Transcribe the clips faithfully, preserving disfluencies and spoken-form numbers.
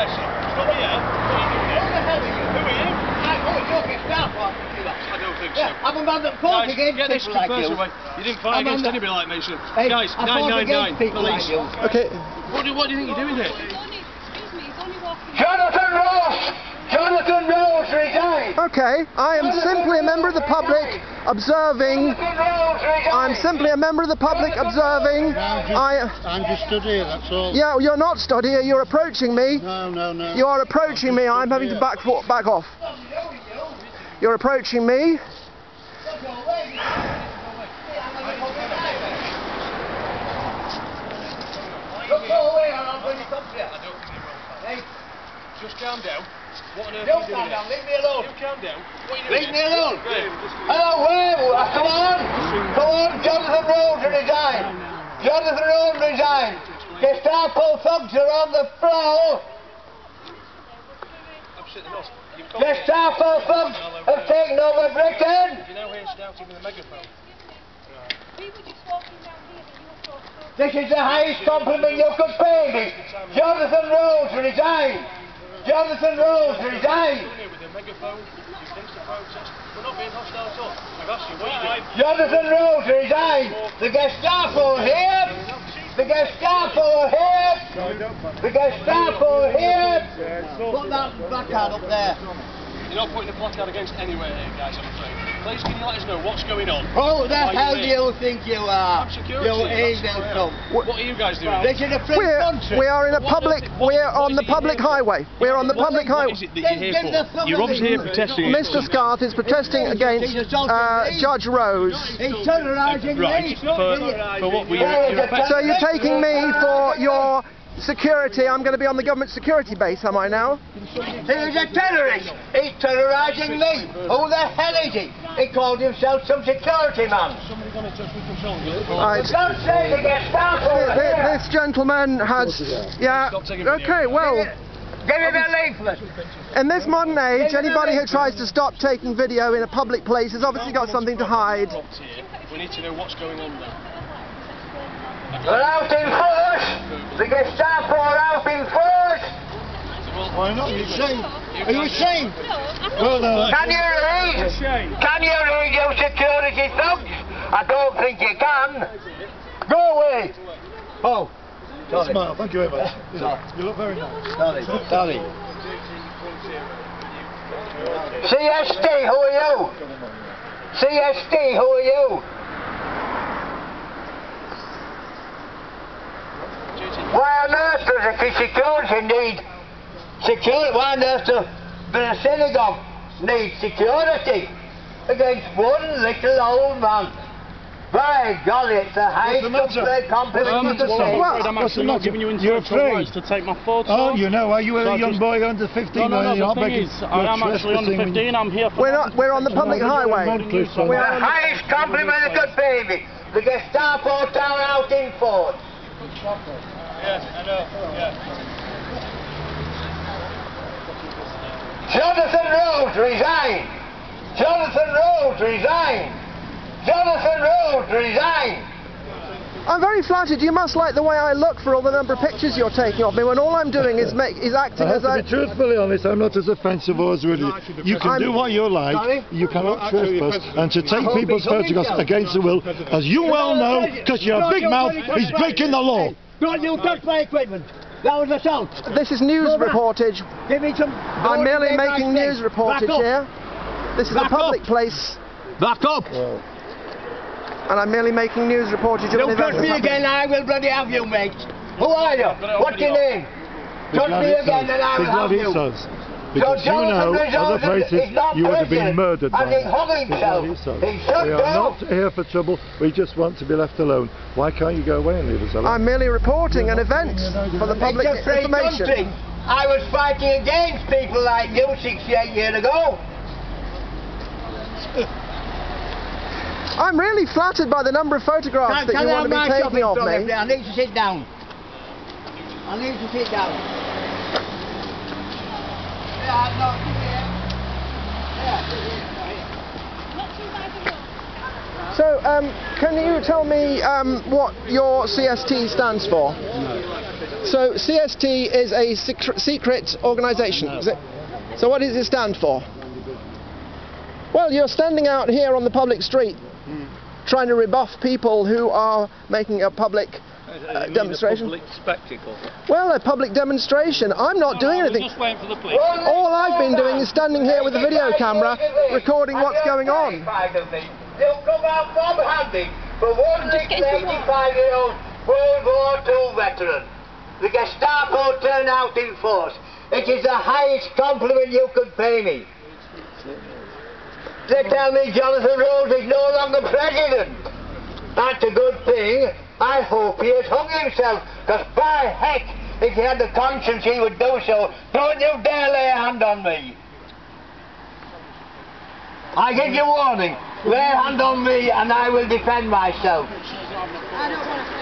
session. Come here. What are you doing here? Who the hell are you? Who are you? I want to get staff off with you lot. I don't think so. Yeah, I'm a man that fought no, against get people like you. Away. You didn't fight I'm against the... anybody like me, son. Hey, guys, nine nine nine, police. Like okay. What do, what do you think you're doing here? Excuse me, he's only walking... Jonathan Ross! Jonathan Rose resigned! Okay, I am Jonathan simply a member of the public observing... I'm simply a member of the public observing... No, I'm, just, I, I'm just studying, that's all. Yeah, well, you're not studying, you're approaching me. No, no, no. You are approaching I'm me, I'm having to back, back off. You're approaching me. Just calm down. What on earth are you doing? Down, leave me alone. You calm down. What are you doing? Leave me alone. Hello, Werewolf. Oh, come on. Come on. Jonathan Rose resigned. Jonathan Rose resigned. Gestapo thugs are on the floor. Gestapo thugs have taken over Britain. You know, he's shouting with a megaphone. We were just walking down here. This is the highest compliment you could pay me. Jonathan Rose resigned. Jonathan Rose resigned. Jonathan Rose resigned. The Gestapo here. The Gestapo here. The Gestapo here. Put that placard up there. You're not putting the placard against anywhere here, guys, I'm afraid. Please, can you let us know what's going on? Oh, the hell do you think you are? I'm security. You angel scum. What are you guys doing? This is a free country. We are in a public, we're on the public highway. We're on the public highway. What is it that you're here for? You're obviously here protesting. Mister Scarth is protesting against uh, Judge Rose. He's terrorising me. For what? So you're taking me for your security? I'm going to be on the government security base, am I now? He is a terrorist! He's terrorising me! Who the hell is he? He called himself some security man! Right. Don't say the Gestapo here. This gentleman has... Yeah, okay, well... Give me the leaflet! In this modern age, anybody who tries to stop taking video in a public place has obviously got something to hide. We need to know what's going on there. We're out in force! The Gestapo are out in force! Why not? You're ashamed. Are you ashamed? Well, no, can you read? Can you read your security thugs? I don't think you can. Go away! Oh, sorry. Smile. Thank you very much. You look very nice. Sorry. Sorry. C S T, who are you? C S T, who are you? Why on earth does a security need security? Why on earth does the synagogue need security against one little old man? By golly, it's a high compliment. compliment to say. What? I'm actually not giving you intellectual rights to take my photo. Oh, you know, are you a so young boy under fifteen? No, no, no, the thing is, I am actually under fifteen, I'm here for... We're, not, we're on the public highway. We're the highest compliment could pay me. The Gestapo town out in force. Yes, I know, yes. Jonathan Rose resigned! Jonathan Rose resigned! Jonathan Rose resigned! I'm very flattered. You must like the way I look for all the number of pictures you're taking of me when all I'm doing is make, is acting I have as I... to be truthfully honest, I'm not as offensive as really. You can I'm do what you like, sorry? You cannot trespass, and to take people's photographs against the will, as you well know, because you're a big mouth, is breaking the law. Don't you touch my equipment. That was assault. This is news reportage. Give me some... I'm merely making news reportage here. This is a public place. Back up! And I'm merely making news reportage of an event. Don't touch me again, I will bloody have you, mate. Who are you? What's your name? Touch me again and I will have you. Because you know, other places you would have been murdered by himself. We are not here for trouble, we just want to be left alone. Why can't you go away and leave us alone? I'm merely reporting an event for the public information. I was fighting against people like you sixty-eight years ago. I'm really flattered by the number of photographs that you want to be taking of me. I need to sit down. I need to sit down. So, um, can you tell me um, what your C S T stands for? No. So C S T is a secret organisation, is it? So what does it stand for? Well, you're standing out here on the public street trying to rebuff people who are making a public uh, demonstration. A public spectacle. Well, a public demonstration. I'm not no, doing no, anything. Just waiting for the police. All I've been doing is standing here with a video camera recording what's going on. They'll come out from handy for one eighty-five-year-old World War Two veteran. The Gestapo turned out in force. It is the highest compliment you could pay me. They tell me Jonathan Rose is no longer president. That's a good thing. I hope he has hung himself, because by heck, if he had the conscience he would do so. Don't you dare lay a hand on me. I give you warning. Lay a hand on me and I will defend myself. I don't want to.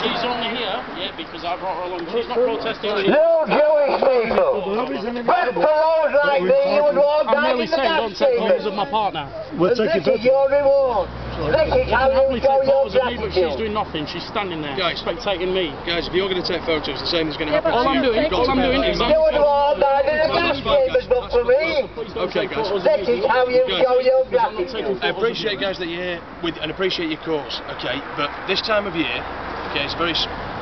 She's only here, yeah, because I brought her along. She's not protesting. No Jewish people. But for those like me, you would all die in the gas chambers. Of my partner. We'll take this is your reward. This is how you show your gratitude. She's doing nothing. She's standing there, guys, spectating me. Guys, if you're going to take photos, the same is going to happen. All I'm doing, all I'm doing is you would all die in the gas chambers, but for me. Okay, guys. This is how you show your gratitude. I appreciate, guys, that you're here with, and appreciate your cause. Okay, but this time of year. Okay, it's a very,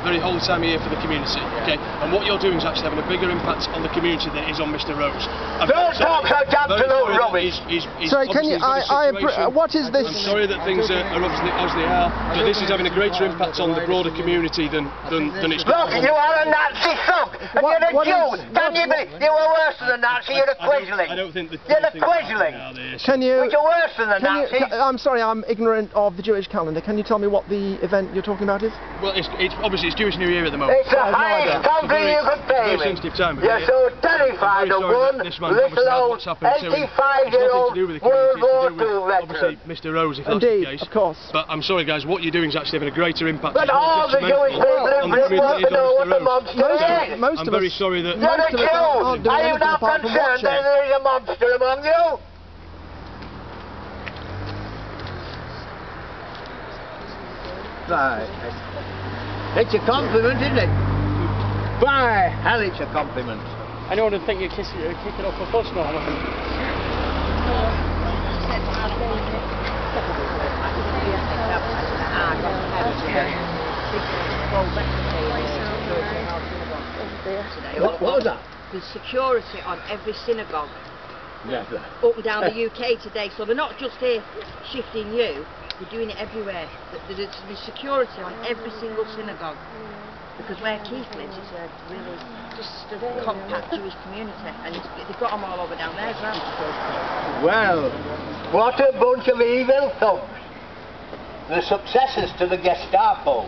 very holy time of year for the community. Okay, and what you're doing is actually having a bigger impact on the community than it is on Mister Rose. I've Don't talk about absolute rubbish. He's, he's, he's sorry, can you? I, I, what is this? I'm sorry that things are, are obviously as they are, but this is having a greater impact on the broader community than than, than it's. Look, you are a Nazi thug, and what, you're a Jew. Is, can you be? You are worse than a Nazi. You're a Quisling. I don't think the you're a Quisling. Can you? You're worse than the Nazi. I'm sorry, I'm ignorant of the Jewish calendar. Can you tell me what the event you're talking about is? Well, it's, it's obviously it's Jewish New Year at the moment. It's the no highest compliment you could pay me. You're so terrified of one little old eighty-five-year-old World War Two veteran. Mister Rose, if indeed, that's the case. Of course. But I'm sorry, guys, what you're doing is actually having a greater impact. But all the Jewish people in Britain want to know what the monster is. Most of us. I'm very sorry that. You're a Jew. Are you not concerned that there is a monster among you? It's a compliment, isn't it? By hell, it's a compliment. I don't want to think you're kicking it off a fuss now. What, what was that? The security on every synagogue. Never. Up and down the U K today, so they're not just here shifting you. We're doing it everywhere. There's security on every single synagogue. Because where Keith lives, it's a really just a compact Jewish community. And they've got them all over down there as well. Well, what a bunch of evil thugs. The successors to the Gestapo.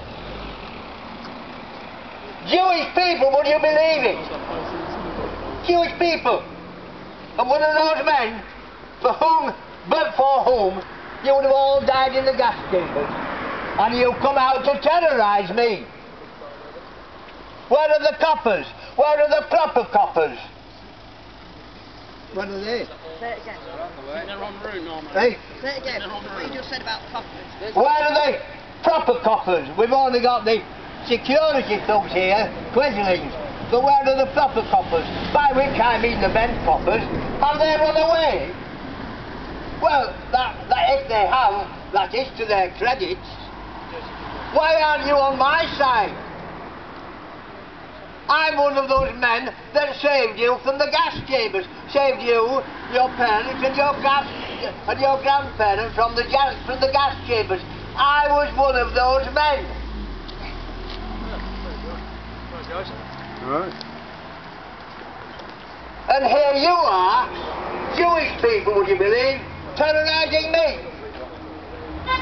Jewish people, would you believe it? Jewish people. And one of those men, for whom, but for whom, you would have all died in the gas chambers, and you come out to terrorise me. Where are the coppers? Where are the proper coppers? What are they? Say it again. They're on route, Norman. Hey? Say it again. What you just said about coppers. Where are the proper coppers? We've only got the security thugs here, Quislings. But where are the proper coppers? By which I mean the bent coppers. Have they run away? Well, that, that if they have, that is to their credit. Why aren't you on my side? I'm one of those men that saved you from the gas chambers, saved you, your parents, and your grand and your grandparents from the gas from the gas chambers. I was one of those men. Right. And here you are, Jewish people, would you believe? Terrorising me.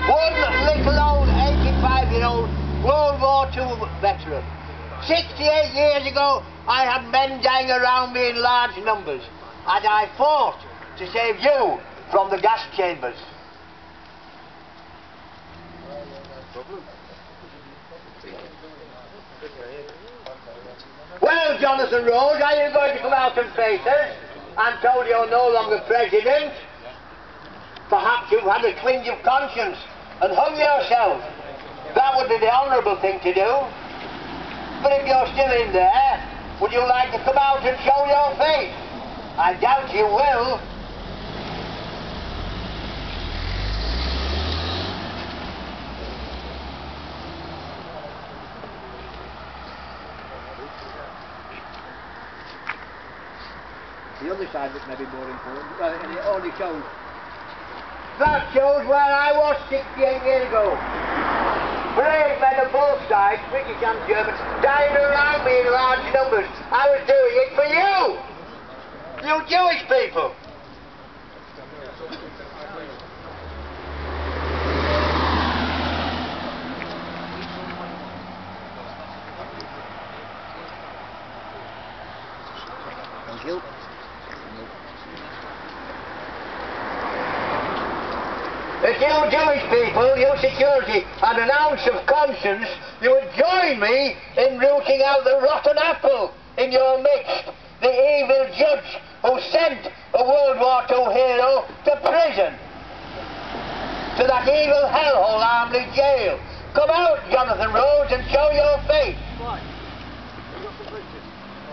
One little old eighty-five-year-old World War Two veteran. sixty-eight years ago, I had men dying around me in large numbers, and I fought to save you from the gas chambers. Well, Jonathan Rose, are you going to come out and face us? I'm told you're no longer president. Perhaps you've had a twinge of conscience and hung yourself. That would be the honourable thing to do. But if you're still in there, would you like to come out and show your face? I doubt you will. The other side was maybe more important, well, and it only shows. That shows where I was sixty-eight years ago. Brave men of both sides, British and German, dying around me in large numbers. I was doing it for you! You Jewish people! Thank you. If you Jewish people, you security, and an ounce of conscience, you would join me in rooting out the rotten apple in your midst, the evil judge who sent a World War Two hero to prison, to that evil hellhole Armley Gaol. Come out, Jonathan Rose, and show your face.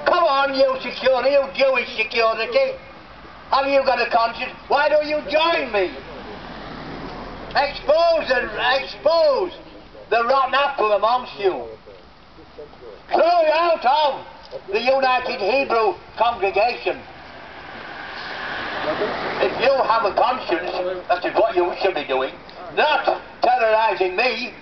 Come on, you security, you Jewish security. Have you got a conscience? Why don't you join me? Expose and expose the rotten apple amongst you. Throw it out of the United Hebrew Congregation. If you have a conscience, that is what you should be doing, not terrorising me.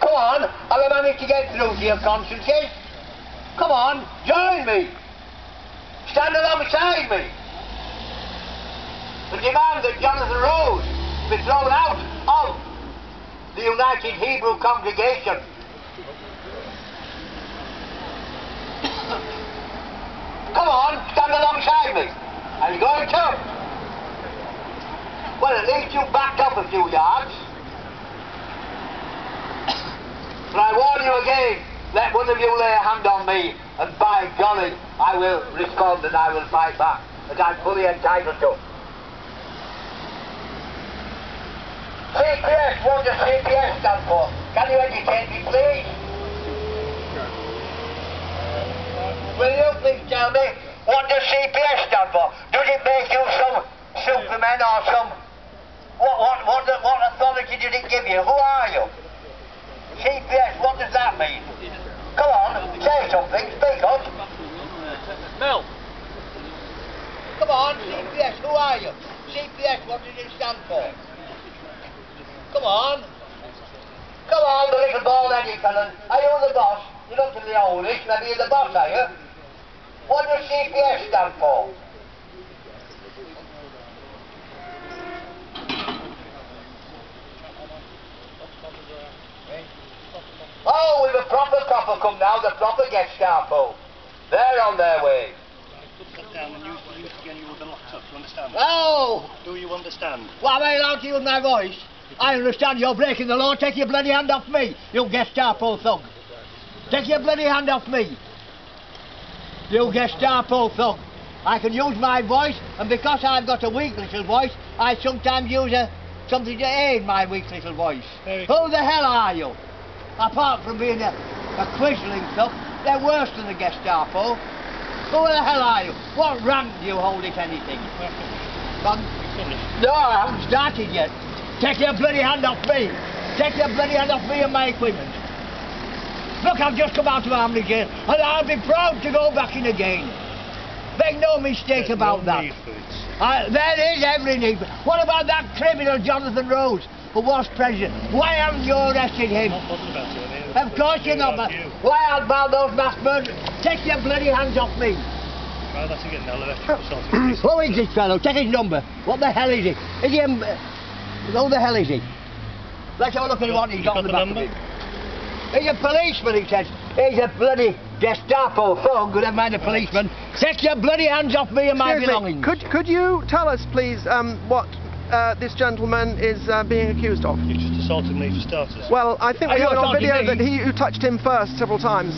Come on, have I managed to get through to your consciences? Come on, join me. Stand alongside me. The demand that Jonathan Rose be thrown out of the United Hebrew Congregation. Come on, stand alongside me. I'm going to. Well, at least you backed up a few yards. But I warn you again. Let one of you lay a hand on me, and by golly, I will respond and I will fight back, as I'm fully entitled to. C P S, what does C P S stand for? Can you educate me, please? Will you please tell me, what does C P S stand for? Does it make you some superman or some... What, what, what, what authority did it give you? Who are you? C P S, what does that mean? Come on, say something, speak up. Mel. Come on, C P S, who are you? C P S, what does it stand for? Come on. Come on, the little bald-headed fellow. Are you the boss? You look to the oldish, maybe you're the boss, are you? What does C P S stand for? Oh, with the proper copper come now, the proper Gestapo. They're on their way. Sit down and use the use again, you will be locked up, you understand? Oh! Do you understand? Why am I allowed to use my voice? I understand you're breaking the law, take your bloody hand off me, you Gestapo thug. Take your bloody hand off me. You Gestapo thug. I can use my voice, and because I've got a weak little voice, I sometimes use a, something to aid my weak little voice. Who the hell are you? Apart from being a, a quizzling stuff, they're worse than the Gestapo. Who the hell are you? What rank do you hold, if anything? Um, no, I haven't started yet. Take your bloody hand off me. Take your bloody hand off me and my equipment. Look, I've just come out of Armley Gaol, and I'll be proud to go back in again. Make no mistake There's about no that. I, there is every need. What about that criminal Jonathan Rose? Who was president? Why haven't you arrested him? I'm not bothered about it, I mean, of course you're not. You. Why aren't about those mass murderers? Take your bloody hands off me. Well, that's again, I'll arrest you for something. Who is this fellow? Take his number. What the hell is he? Is he? Um, who the hell is he? Let's have a look at what he's got on the back of him. He's a policeman, he says. He's a bloody Gestapo thug. Never mind a policeman. Take your bloody hands off me and my belongings. Could could you tell us, please, um, what? Uh, this gentleman is uh, being accused of. You just assaulted me for starters. Well, I think we have on video me? that he who touched him first several times.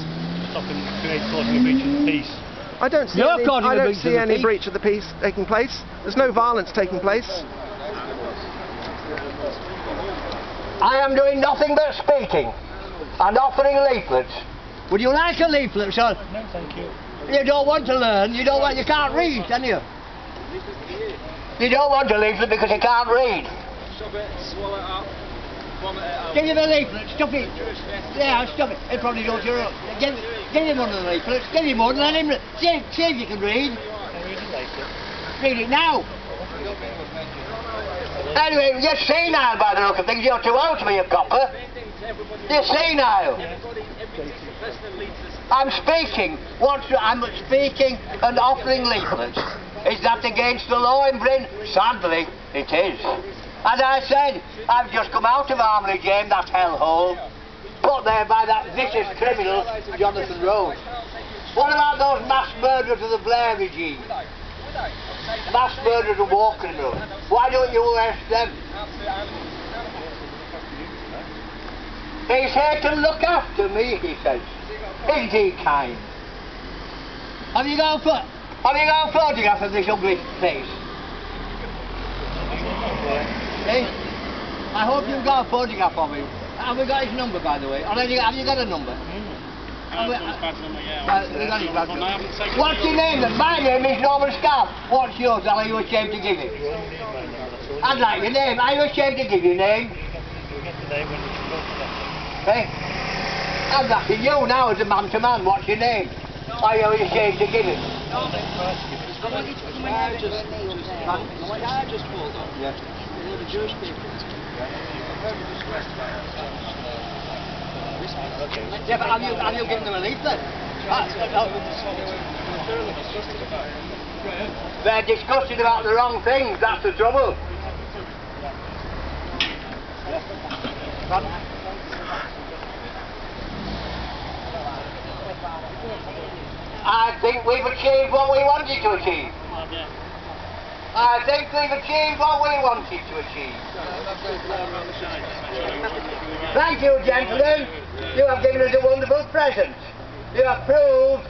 Stop him causing a breach of the peace. I don't see You're any, I don't see any breach of the peace taking place. There's no violence taking place. I am doing nothing but speaking and offering leaflets. Would you like a leaflet, son? No, thank you. You don't want to learn, you don't want, you can't read, can you? You don't want a leaflet because you can't read. Shove it, swallow it up, vomit it out. Give him a leaflet, stuff it. Yeah, stuff it. He probably knows you're up. Give, give him one of the leaflets, give him one, let him read. See, see if you can read. Read it now. Anyway, you're senile by the look of things, you're too old to be a copper. You're senile. I'm speaking, What's, I'm speaking and offering leaflets. Is that against the law in Britain? Sadly, it is. As I said, I've just come out of Armley Gaol, that hellhole, put there by that vicious criminal, Jonathan Rose. What about those mass murderers of the Blair regime? Mass murderers of war criminals. Why don't you arrest them? He's here to look after me, he says. Isn't he kind? Have you got a foot? Have you got a photograph of this ugly face? See? I hope you've got a photograph of him. Have we got his number, by the way? Or have you got, have you got a number? Mm. We, uh, number yeah, uh, we got his badge number. What's your name then? My name is Norman Scarf. What's yours? Are you ashamed to give it? I'd like your name. Are you ashamed to give your name? Hey? I'm asking you now as a man to man. What's your name? Are you ashamed to give it? No, I want you to come in here just, just, I just hold on. Yeah. They're the Jewish people. Yeah, but have you, have you given them a leaflet? They're disgusted about the wrong things, that's the trouble. I think we've achieved what we wanted to achieve. I think we've achieved what we wanted to achieve. Thank you, gentlemen. You have given us a wonderful present. You have proved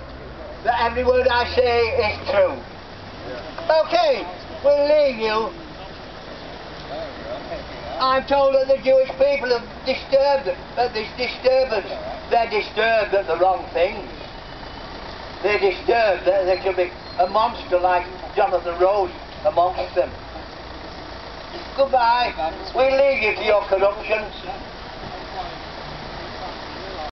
that every word I say is true. Okay, we'll leave you. I'm told that the Jewish people have disturbed at this disturbance. They're disturbed at the wrong things. They're disturbed that there should be a monster like Jonathan Rose amongst them. Goodbye. We leave you to your corruption.